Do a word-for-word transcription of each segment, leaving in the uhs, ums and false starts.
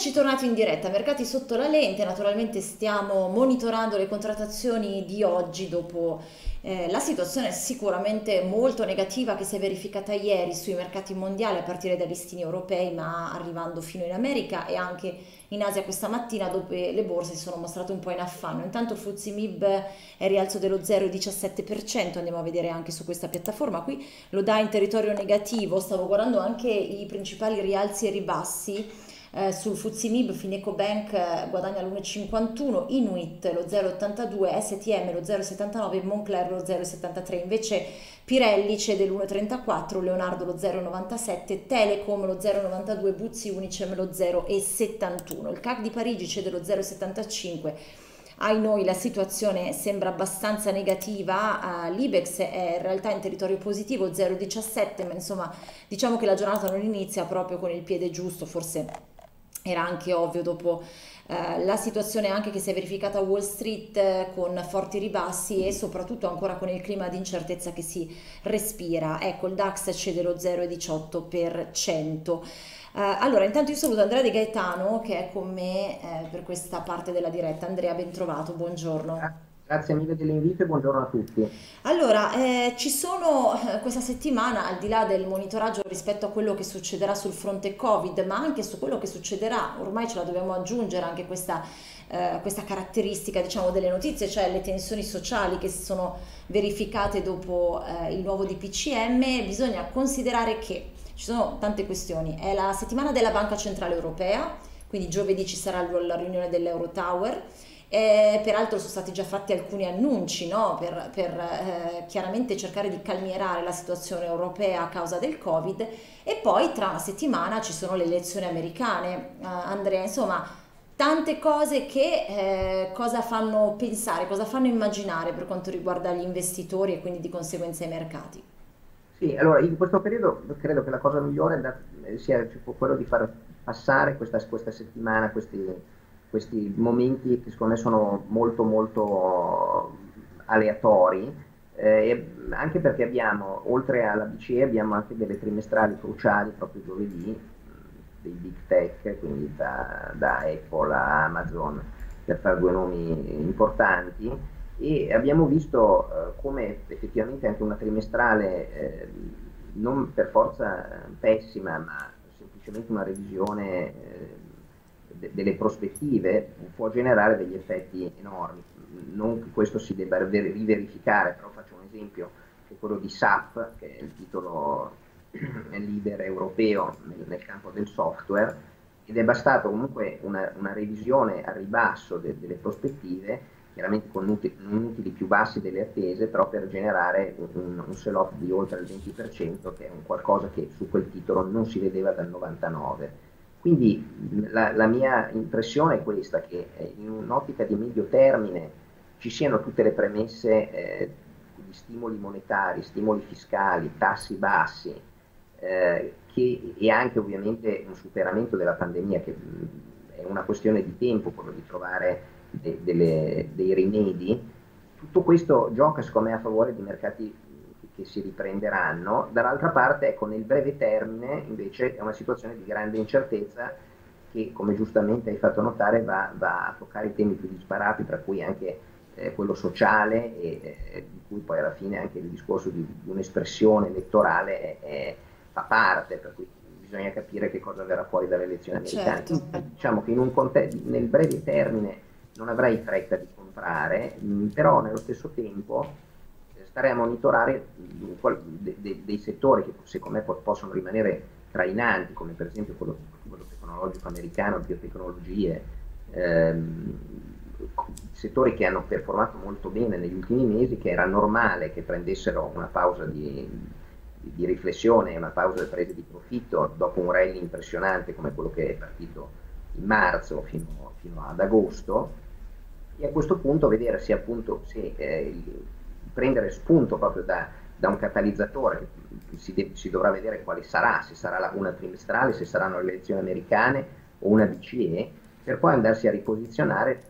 Eccoci tornati in diretta, mercati sotto la lente, naturalmente stiamo monitorando le contrattazioni di oggi dopo eh, la situazione sicuramente molto negativa che si è verificata ieri sui mercati mondiali a partire dai listini europei ma arrivando fino in America e anche in Asia questa mattina dove le borse si sono mostrate un po' in affanno. Intanto il F T S E M I B è in rialzo dello zero virgola diciassette per cento, andiamo a vedere anche su questa piattaforma, qui lo dà in territorio negativo, stavo guardando anche i principali rialzi e ribassi. Eh, sul F T S E M I B Fineco Bank eh, guadagna l'uno virgola cinquantuno, Inuit lo zero virgola ottantadue, S T M lo zero virgola settantanove, Moncler lo zero virgola settantatré, invece Pirelli cede l'uno virgola trentaquattro, Leonardo lo zero virgola novantasette, Telecom lo zero virgola novantadue, Buzzi Unicem lo zero virgola settantuno, il C A C di Parigi cede lo zero virgola settantacinque. Ai noi la situazione sembra abbastanza negativa, uh, l'Ibex è in realtà in territorio positivo zero virgola diciassette, ma insomma diciamo che la giornata non inizia proprio con il piede giusto, forse era anche ovvio dopo eh, la situazione anche che si è verificata a Wall Street eh, con forti ribassi e soprattutto ancora con il clima di incertezza che si respira. Ecco, il DAX cede lo zero virgola diciotto per cento. Eh, allora, intanto io saluto Andrea De Gaetano che è con me eh, per questa parte della diretta. Andrea, ben trovato, buongiorno. Grazie mille dell'invito e buongiorno a tutti. Allora, eh, ci sono eh, questa settimana, al di là del monitoraggio rispetto a quello che succederà sul fronte Covid, ma anche su quello che succederà, ormai ce la dobbiamo aggiungere anche questa, eh, questa caratteristica diciamo, delle notizie, cioè le tensioni sociali che si sono verificate dopo eh, il nuovo D P C M, bisogna considerare che ci sono tante questioni. È la settimana della Banca Centrale Europea, quindi giovedì ci sarà la riunione dell'Euro Tower. Eh, peraltro sono stati già fatti alcuni annunci no? per, per eh, chiaramente cercare di calmierare la situazione europea a causa del Covid e poi tra una settimana ci sono le elezioni americane. eh, Andrea, insomma tante cose che eh, cosa fanno pensare, cosa fanno immaginare per quanto riguarda gli investitori e quindi di conseguenza i mercati? Sì, allora in questo periodo credo che la cosa migliore da, sia quello di far passare questa, questa settimana questi questi momenti che secondo me sono molto molto aleatori, eh, anche perché abbiamo, oltre alla B C E, abbiamo anche delle trimestrali cruciali proprio giovedì, dei big tech, quindi da, da Apple a Amazon, per fare due nomi importanti, e abbiamo visto eh, come effettivamente anche una trimestrale eh, non per forza pessima, ma semplicemente una revisione eh, delle prospettive può generare degli effetti enormi. Non che questo si debba riverificare, però faccio un esempio che è quello di S A P, che è il titolo leader europeo nel, nel campo del software, ed è bastato comunque una, una revisione al ribasso de, delle prospettive, chiaramente con utili, utili più bassi delle attese, però per generare un, un sell-off di oltre il venti per cento, che è un qualcosa che su quel titolo non si vedeva dal novantanove. Quindi la, la mia impressione è questa, che in un'ottica di medio termine ci siano tutte le premesse eh, di stimoli monetari, stimoli fiscali, tassi bassi eh, che, e anche ovviamente un superamento della pandemia, che è una questione di tempo quello di trovare de, delle, dei rimedi. Tutto questo gioca secondo me a favore di mercati che si riprenderanno. Dall'altra parte, ecco, nel breve termine invece è una situazione di grande incertezza che, come giustamente hai fatto notare, va, va a toccare i temi più disparati, tra cui anche eh, quello sociale e eh, di cui poi alla fine anche il discorso di, di un'espressione elettorale è, è, fa parte, per cui bisogna capire che cosa verrà fuori dalle elezioni americane. Certo. Diciamo che in un contesto, nel breve termine non avrai fretta di comprare, mh, però nello stesso tempo stare a monitorare dei settori che secondo me possono rimanere trainanti, come per esempio quello, quello tecnologico americano, biotecnologie, ehm, settori che hanno performato molto bene negli ultimi mesi, che era normale che prendessero una pausa di, di riflessione, una pausa di presa di profitto dopo un rally impressionante come quello che è partito in marzo fino, fino ad agosto, e a questo punto vedere se appunto se eh, il, prendere spunto proprio da, da un catalizzatore, che si, si dovrà vedere quale sarà, se sarà la, una trimestrale, se saranno le elezioni americane o una B C E, per poi andarsi a riposizionare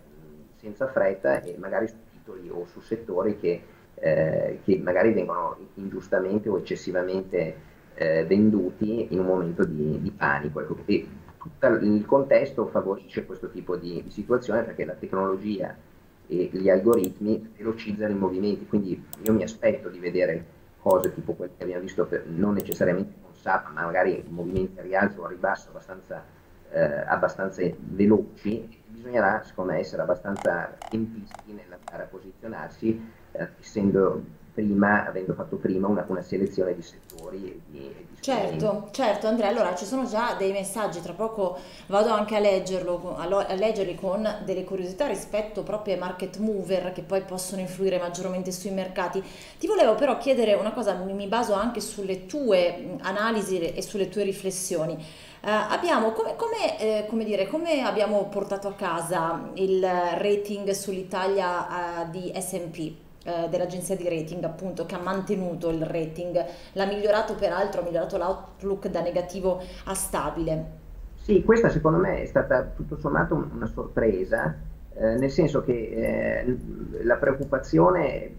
senza fretta e magari su titoli o su settori che, eh, che magari vengono ingiustamente o eccessivamente eh, venduti in un momento di, di panico. E tutto il contesto favorisce questo tipo di situazione, perché la tecnologia e gli algoritmi velocizzano i movimenti, quindi io mi aspetto di vedere cose tipo quelle che abbiamo visto, per, non necessariamente con S A P, ma magari movimenti a rialzo o a ribasso abbastanza, eh, abbastanza veloci. Bisognerà, secondo me, essere abbastanza tempisti nell'andare a posizionarsi, eh, essendo prima, avendo fatto prima una, una selezione di settori e di, e di certo, certo Andrea, allora ci sono già dei messaggi, tra poco vado anche a, leggerlo, a leggerli con delle curiosità rispetto proprio ai market mover che poi possono influire maggiormente sui mercati. Ti volevo però chiedere una cosa, mi baso anche sulle tue analisi e sulle tue riflessioni. Uh, abbiamo, come, come, eh, come dire, come abbiamo portato a casa il rating sull'Italia uh, di S and P? Dell'agenzia di rating, appunto, che ha mantenuto il rating, l'ha migliorato, peraltro ha migliorato l'outlook da negativo a stabile. Sì, questa secondo me è stata tutto sommato una sorpresa, eh, nel senso che eh, la preoccupazione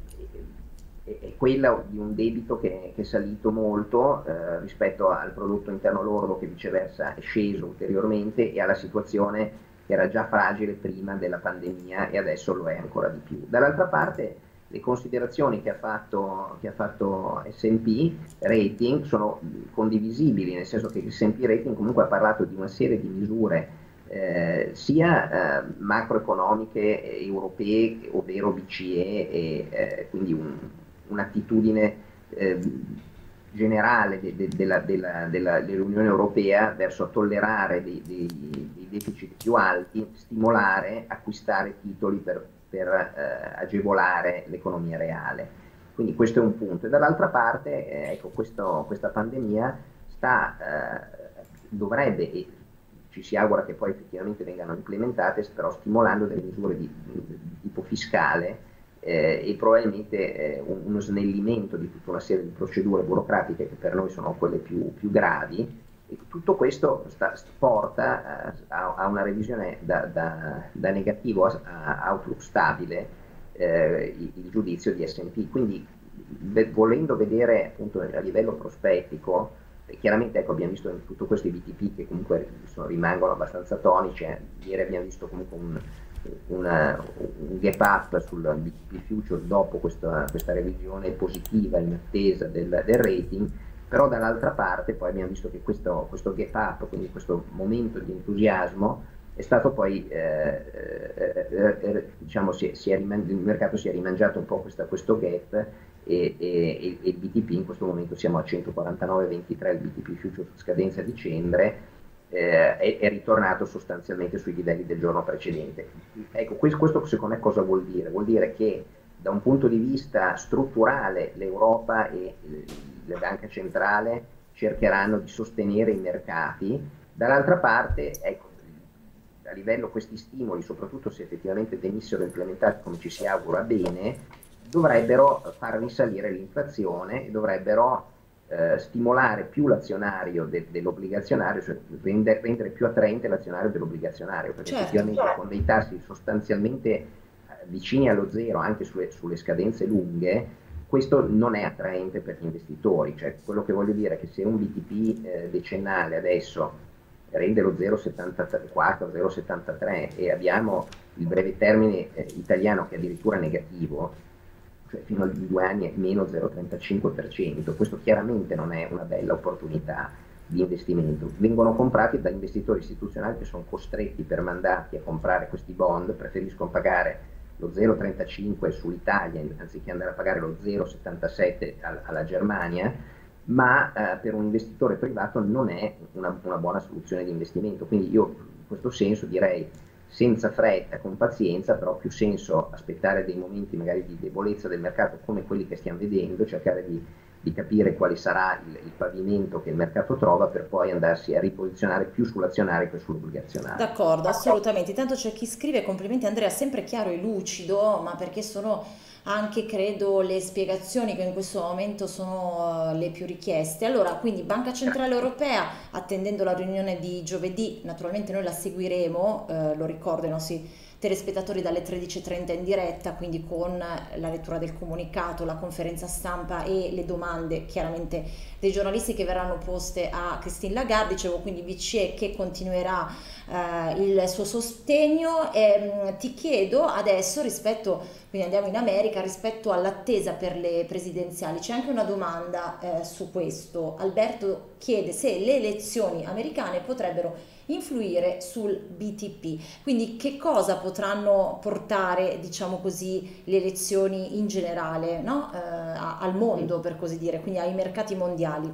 è, è quella di un debito che, che è salito molto eh, rispetto al prodotto interno lordo, che viceversa è sceso ulteriormente, e alla situazione che era già fragile prima della pandemia e adesso lo è ancora di più. Dall'altra parte, le considerazioni che ha fatto, che ha fatto S and P Rating sono condivisibili, nel senso che S and P Rating comunque ha parlato di una serie di misure eh, sia eh, macroeconomiche europee, ovvero B C E, e eh, quindi un, un'attitudine eh, generale de, de, della, della, della, dell'Unione Europea verso tollerare dei, dei, dei deficit più alti, stimolare, acquistare titoli per per eh, agevolare l'economia reale. Quindi questo è un punto. E dall'altra parte, eh, ecco, questo, questa pandemia sta, eh, dovrebbe, e ci si augura che poi effettivamente vengano implementate, però stimolando delle misure di, di tipo fiscale eh, e probabilmente eh, uno snellimento di tutta una serie di procedure burocratiche che per noi sono quelle più, più gravi. E tutto questo sta, porta a, a una revisione da, da, da negativo a, a outlook stabile eh, il, il giudizio di S and P. Quindi ve, volendo vedere appunto a livello prospettico, eh, chiaramente ecco, abbiamo visto in tutto questo i B T P che comunque sono, rimangono abbastanza tonici. Eh. Ieri abbiamo visto comunque un, una, un gap up sul B T P Future dopo questa, questa revisione positiva in attesa del, del rating. Però dall'altra parte poi abbiamo visto che questo, questo gap up, quindi questo momento di entusiasmo, è stato poi, eh, eh, eh, diciamo, si è, si è il mercato si è rimangiato un po' questa, questo gap e, e, e il B T P, in questo momento siamo a centoquarantanove virgola ventitré, il B T P Future scadenza a dicembre, eh, è, è ritornato sostanzialmente sui livelli del giorno precedente. Ecco, questo, questo secondo me cosa vuol dire? Vuol dire che da un punto di vista strutturale l'Europa e la Banca Centrale cercheranno di sostenere i mercati, dall'altra parte ecco, a livello questi stimoli, soprattutto se effettivamente venissero implementati come ci si augura bene, dovrebbero far risalire l'inflazione e dovrebbero eh, stimolare più l'azionario de dell'obbligazionario, cioè rendere, rendere più attraente l'azionario dell'obbligazionario, perché certo, effettivamente certo. con dei tassi sostanzialmente vicini allo zero anche sulle, sulle scadenze lunghe, questo non è attraente per gli investitori. Cioè, quello che voglio dire è che se un B T P eh, decennale adesso rende lo zero virgola settantaquattro, zero virgola settantatré e abbiamo il breve termine eh, italiano che è addirittura negativo, cioè fino a due anni è meno zero virgola trentacinque per cento, questo chiaramente non è una bella opportunità di investimento. Vengono comprati da investitori istituzionali che sono costretti per mandati a comprare questi bond, preferiscono pagare lo zero virgola trentacinque sull'Italia anziché andare a pagare lo zero virgola settantasette alla Germania, ma eh, per un investitore privato non è una, una buona soluzione di investimento. Quindi io in questo senso direi senza fretta, con pazienza, però più senso aspettare dei momenti magari di debolezza del mercato come quelli che stiamo vedendo, cercare di, di capire quale sarà il, il pavimento che il mercato trova per poi andarsi a riposizionare più sull'azionario che sull'obbligazionario. D'accordo, assolutamente. Intanto c'è chi scrive: complimenti Andrea, sempre chiaro e lucido, ma perché sono anche, credo, le spiegazioni che in questo momento sono le più richieste. Allora, quindi Banca Centrale Europea, attendendo la riunione di giovedì, naturalmente noi la seguiremo, eh, lo ricordo ai nostri telespettatori dalle tredici e trenta in diretta, quindi con la lettura del comunicato, la conferenza stampa e le domande chiaramente dei giornalisti che verranno poste a Christine Lagarde. Dicevo, quindi B C E che continuerà eh, il suo sostegno. E, mh, ti chiedo adesso, rispetto, quindi andiamo in America, rispetto all'attesa per le presidenziali, c'è anche una domanda eh, su questo. Alberto chiede se le elezioni americane potrebbero influire sul B T P, quindi che cosa potranno portare, diciamo così, le elezioni in generale, no? eh, al mondo, per così dire, quindi ai mercati mondiali.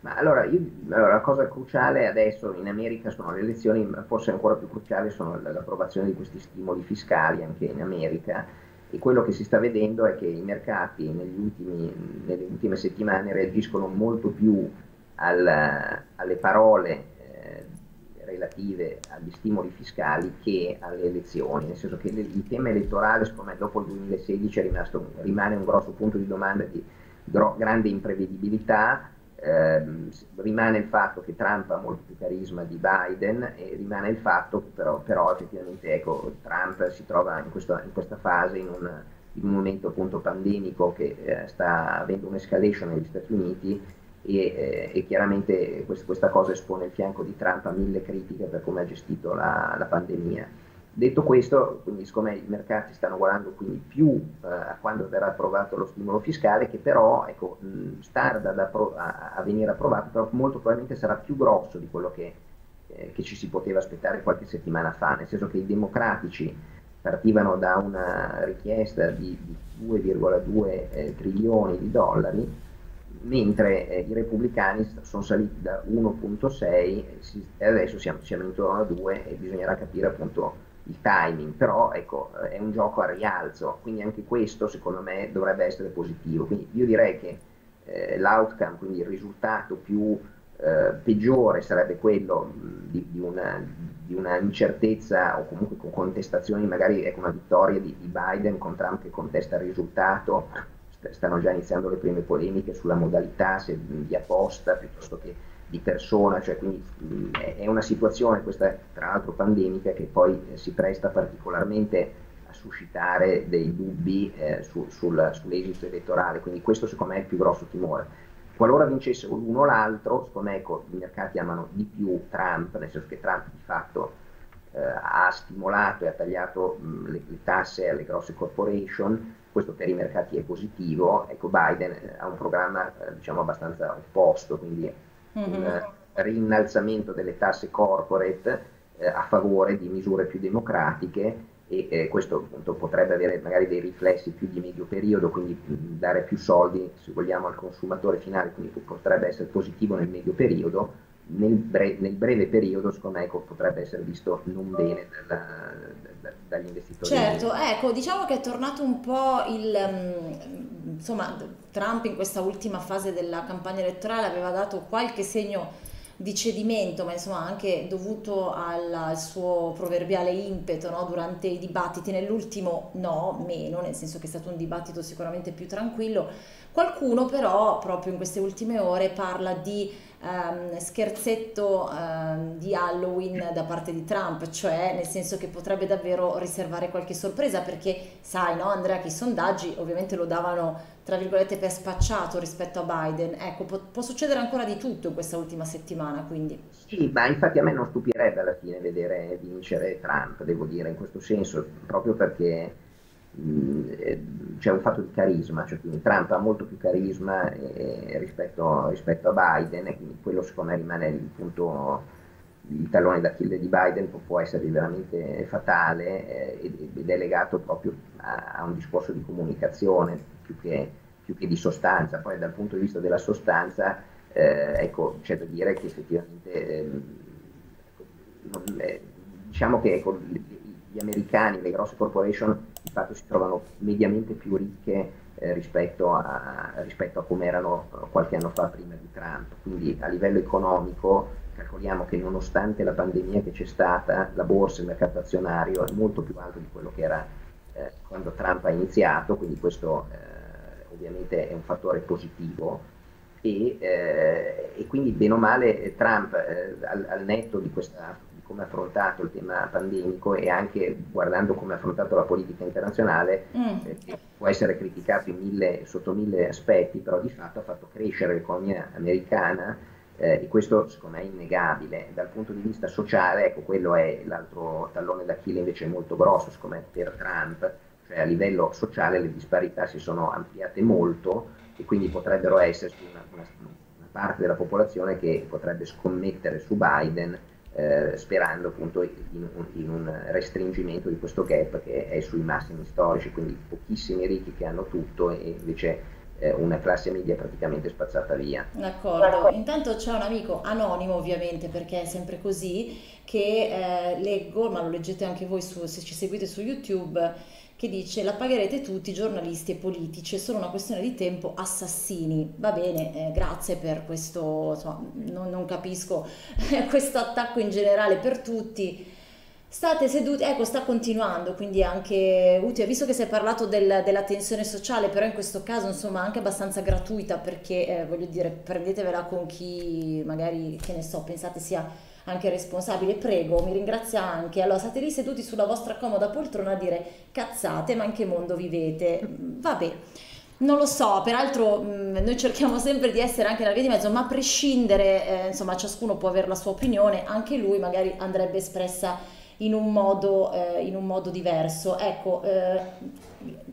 Ma allora, io, allora la cosa cruciale adesso in America sono le elezioni, ma forse ancora più cruciale sono l'approvazione di questi stimoli fiscali anche in America, e quello che si sta vedendo è che i mercati negli ultimi, nelle ultime settimane reagiscono molto più al, alle parole relative agli stimoli fiscali che alle elezioni, nel senso che il tema elettorale, secondo me, dopo il duemilasedici è rimasto un, rimane un grosso punto di domanda di gro, grande imprevedibilità, eh, rimane il fatto che Trump ha molto più carisma di Biden, e rimane il fatto che però, però effettivamente, ecco, Trump si trova in, questo, in questa fase, in un, in un momento appunto pandemico che eh, sta avendo un'escalation negli Stati Uniti, E, e chiaramente questa cosa espone il fianco di Trump a mille critiche per come ha gestito la, la pandemia. Detto questo, quindi, siccome i mercati stanno guardando quindi più eh, a quando verrà approvato lo stimolo fiscale, che però, ecco, mh, tarda ad a, a venire approvato, però molto probabilmente sarà più grosso di quello che, eh, che ci si poteva aspettare qualche settimana fa, nel senso che i democratici partivano da una richiesta di, di due virgola due eh, trilioni di dollari, mentre eh, i repubblicani sono saliti da uno virgola sei e adesso siamo, siamo intorno a due, e bisognerà capire appunto il timing, però ecco, è un gioco a rialzo, quindi anche questo secondo me dovrebbe essere positivo. Quindi io direi che eh, l'outcome, quindi il risultato più eh, peggiore sarebbe quello di, di, una, di una incertezza, o comunque con contestazioni, magari, ecco, una vittoria di, di Biden con Trump che contesta il risultato. Stanno già iniziando le prime polemiche sulla modalità, se di apposta piuttosto che di persona, cioè, quindi è una situazione, questa tra l'altro pandemica, che poi si presta particolarmente a suscitare dei dubbi eh, su, sul, sull'esito elettorale, quindi questo secondo me è il più grosso timore. Qualora vincesse l'uno o l'altro, secondo me, ecco, i mercati amano di più Trump, nel senso che Trump di fatto eh, ha stimolato e ha tagliato mh, le, le tasse alle grosse corporation. Questo per i mercati è positivo. Ecco, Biden ha un programma, diciamo, abbastanza opposto, quindi mm-hmm. un rinnalzamento delle tasse corporate eh, a favore di misure più democratiche, e eh, questo appunto potrebbe avere magari dei riflessi più di medio periodo, quindi dare più soldi, se vogliamo, al consumatore finale, quindi potrebbe essere positivo nel medio periodo. Nel, bre nel breve periodo, secondo me, potrebbe essere visto non bene dalla, da, dagli investitori. Certo, ecco, diciamo che è tornato un po' il, um, insomma, Trump in questa ultima fase della campagna elettorale aveva dato qualche segno di cedimento, ma insomma anche dovuto al, al suo proverbiale impeto, no? Durante i dibattiti, nell'ultimo no, meno, nel senso che è stato un dibattito sicuramente più tranquillo. Qualcuno però proprio in queste ultime ore parla di um, scherzetto um, di Halloween da parte di Trump, cioè nel senso che potrebbe davvero riservare qualche sorpresa, perché sai, no, Andrea, che i sondaggi ovviamente lo davano tra virgolette per spacciato rispetto a Biden. Ecco, può, può succedere ancora di tutto in questa ultima settimana, quindi. Sì, ma infatti a me non stupirebbe alla fine vedere vincere Trump, devo dire, in questo senso, proprio perché mh, c'è un fatto di carisma, cioè, quindi Trump ha molto più carisma eh, rispetto, rispetto a Biden, e quindi quello secondo me rimane il punto, il tallone d'Achille di Biden può, può essere veramente fatale, eh, ed è legato proprio a, a un discorso di comunicazione più che più che di sostanza. Poi dal punto di vista della sostanza, eh, ecco, c'è da dire che effettivamente eh, eh, diciamo che, ecco, gli americani, le grosse corporation di fatto si trovano mediamente più ricche eh, rispetto a, rispetto a come erano qualche anno fa prima di Trump, quindi a livello economico calcoliamo che nonostante la pandemia che c'è stata, la borsa, il mercato azionario è molto più alto di quello che era eh, quando Trump ha iniziato, quindi questo eh, ovviamente è un fattore positivo, e, eh, e quindi bene o male Trump eh, al, al netto di questa, di come ha affrontato il tema pandemico e anche guardando come ha affrontato la politica internazionale, mm. eh, può essere criticato in mille, sotto mille aspetti, però di fatto ha fatto crescere l'economia americana eh, e questo secondo me è innegabile. Dal punto di vista sociale, ecco, quello è l'altro tallone d'Achille invece molto grosso secondo me per Trump, cioè a livello sociale le disparità si sono ampliate molto e quindi potrebbero esserci una, una, una parte della popolazione che potrebbe scommettere su Biden, Eh, sperando appunto in, in un restringimento di questo gap che è sui massimi storici, quindi pochissimi ricchi che hanno tutto e invece eh, una classe media praticamente spazzata via. D'accordo, intanto c'è un amico anonimo ovviamente perché è sempre così che eh, leggo, ma lo leggete anche voi su, se ci seguite su YouTube, che dice: la pagherete tutti, giornalisti e politici, è solo una questione di tempo, assassini. Va bene, eh, grazie per questo, insomma, non, non capisco questo attacco in generale per tutti. State seduti, ecco, sta continuando, quindi è anche utile, visto che si è parlato del, della tensione sociale, però in questo caso insomma anche abbastanza gratuita, perché eh, voglio dire, prendetevela con chi magari, che ne so, pensate sia anche responsabile, prego, mi ringrazia anche. Allora, state lì seduti sulla vostra comoda poltrona a dire cazzate, ma in che mondo vivete? Vabbè, non lo so, peraltro mh, noi cerchiamo sempre di essere anche nella via di mezzo, ma a prescindere, eh, insomma, ciascuno può avere la sua opinione, anche lui magari andrebbe espressa in un modo, eh, in un modo diverso. Ecco, eh,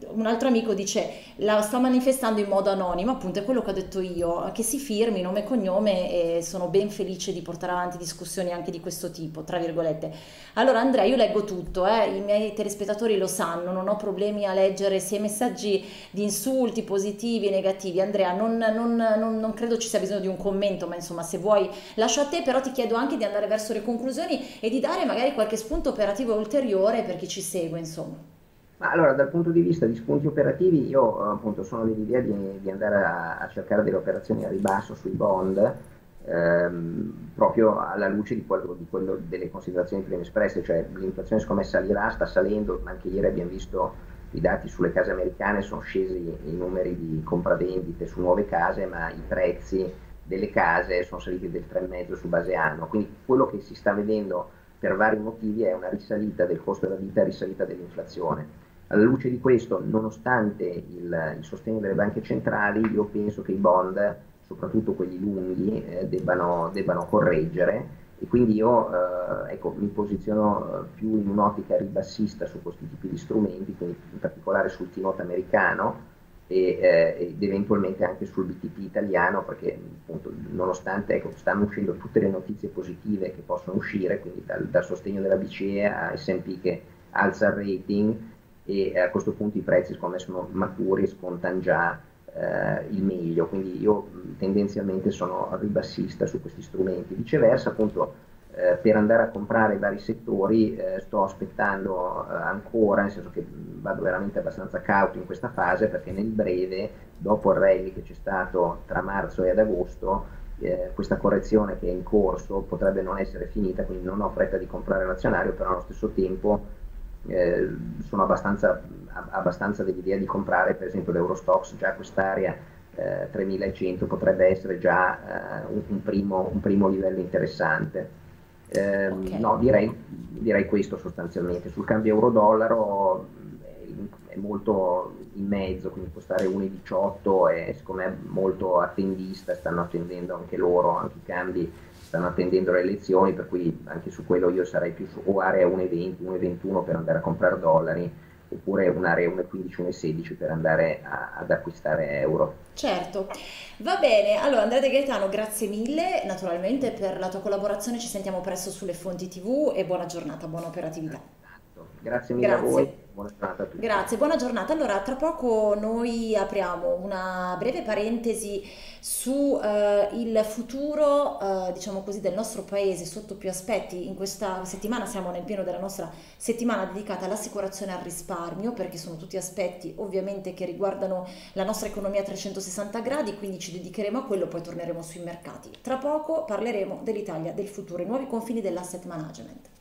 un altro amico dice: la sta manifestando in modo anonimo, appunto è quello che ho detto io, che si firmi nome e cognome e sono ben felice di portare avanti discussioni anche di questo tipo, tra virgolette. Allora Andrea, io leggo tutto, eh, i miei telespettatori lo sanno, non ho problemi a leggere sia messaggi di insulti positivi e negativi. Andrea, non, non, non, non credo ci sia bisogno di un commento, ma insomma se vuoi lascio a te, però ti chiedo anche di andare verso le conclusioni e di dare magari qualche spunto operativo ulteriore per chi ci segue, insomma. Ma allora, dal punto di vista di spunti operativi, io appunto sono dell'idea di, di andare a, a cercare delle operazioni a ribasso sui bond, ehm, proprio alla luce di quello, di quello delle considerazioni prima espresse, cioè l'inflazione secondo me salirà, sta salendo, anche ieri abbiamo visto i dati sulle case americane, sono scesi i numeri di compravendite su nuove case, ma i prezzi delle case sono saliti del tre virgola cinque su base anno, quindi quello che si sta vedendo per vari motivi è una risalita del costo della vita, risalita dell'inflazione. Alla luce di questo, nonostante il, il sostegno delle banche centrali, io penso che i bond, soprattutto quelli lunghi, eh, debbano, debbano correggere e quindi io eh, ecco, mi posiziono più in un'ottica ribassista su questi tipi di strumenti, quindi in particolare sul T-Note americano e, eh, ed eventualmente anche sul B T P italiano, perché appunto, nonostante ecco, stanno uscendo tutte le notizie positive che possono uscire, quindi dal, dal sostegno della B C E a S and P che alza il rating, e a questo punto i prezzi secondo me sono maturi e scontano già eh, il meglio, quindi io tendenzialmente sono ribassista su questi strumenti. Viceversa appunto eh, per andare a comprare vari settori eh, sto aspettando eh, ancora, nel senso che vado veramente abbastanza cauto in questa fase, perché nel breve, dopo il rally che c'è stato tra marzo e ad agosto, Eh, questa correzione che è in corso potrebbe non essere finita, quindi non ho fretta di comprare l'azionario, però allo stesso tempo Eh, sono abbastanza, abbastanza dell'idea di comprare per esempio l'Eurostoxx. Già quest'area eh, tremilacento potrebbe essere già eh, un, un, primo, un primo livello interessante. eh, okay. No, direi, direi questo sostanzialmente. Sul cambio euro-dollaro è, è molto in mezzo, quindi può stare uno virgola diciotto, è secondo me molto attendista, stanno attendendo anche loro, anche i cambi stanno attendendo le elezioni, per cui anche su quello io sarei più su o area uno virgola venti, uno virgola ventuno per andare a comprare dollari, oppure un'area uno virgola quindici, uno virgola sedici per andare a, ad acquistare euro. Certo, va bene. Allora Andrea De Gaetano, grazie mille naturalmente per la tua collaborazione, ci sentiamo presto sulle fonti tivù e buona giornata, buona operatività. Esatto. Grazie mille grazie. a voi. Buona giornata a tutti. Grazie, buona giornata. Allora, tra poco noi apriamo una breve parentesi su eh, il futuro, eh, diciamo così, del nostro paese sotto più aspetti. In questa settimana siamo nel pieno della nostra settimana dedicata all'assicurazione al risparmio, perché sono tutti aspetti ovviamente che riguardano la nostra economia a trecentosessanta gradi, quindi ci dedicheremo a quello, poi torneremo sui mercati. Tra poco parleremo dell'Italia del futuro, i nuovi confini dell'asset management.